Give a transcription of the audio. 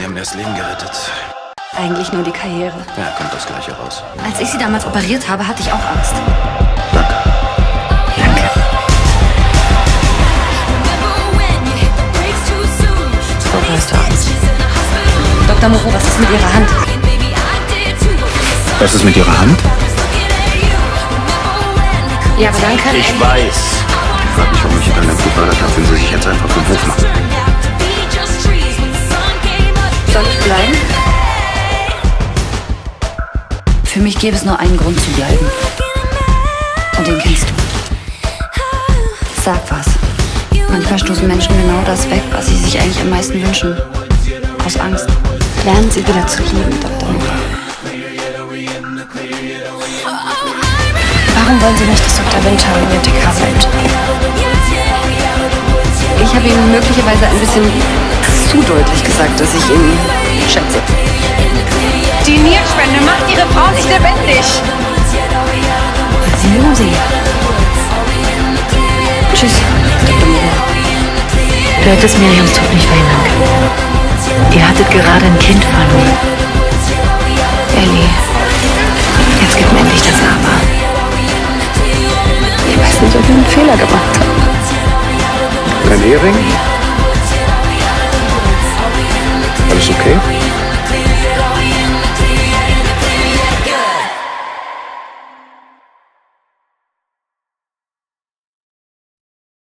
Sie haben mir das Leben gerettet. Eigentlich nur die Karriere. Ja, kommt das Gleiche raus. Als ich Sie damals operiert habe, hatte ich auch Angst. Danke. Danke. Wo warst du Angst? Dr. Moreau, was ist mit Ihrer Hand? Was ist mit Ihrer Hand? Ja, aber dann kann ich weiß. Ich frage mich, warum ich in einem gut gefördert habe, wenn Sie sich jetzt einfach vom Hof machen. Soll ich bleiben? Für mich gäbe es nur einen Grund zu bleiben. Und den kennst du. Sag was. Manchmal stoßen Menschen genau das weg, was sie sich eigentlich am meisten wünschen. Aus Angst. Lernen Sie wieder zu lieben, Dr. Moreau. Warum wollen Sie nicht, dass Dr. Winter in Ihr TK bleibt? Ich habe Ihnen möglicherweise ein bisschen zu deutlich gesagt, dass ich ihn schätze. Die Nierspende macht Ihre Frau nicht lebendig. Sie mögen sie. Tschüss, Dr. Moreau. Du hättest Miriams Tod nicht verhindern können. Ihr hattet gerade ein Kind verloren. Ellie, jetzt gib mir endlich das Aber. Ich weiß nicht, ob ich einen Fehler gemacht habe. Ein Ehering?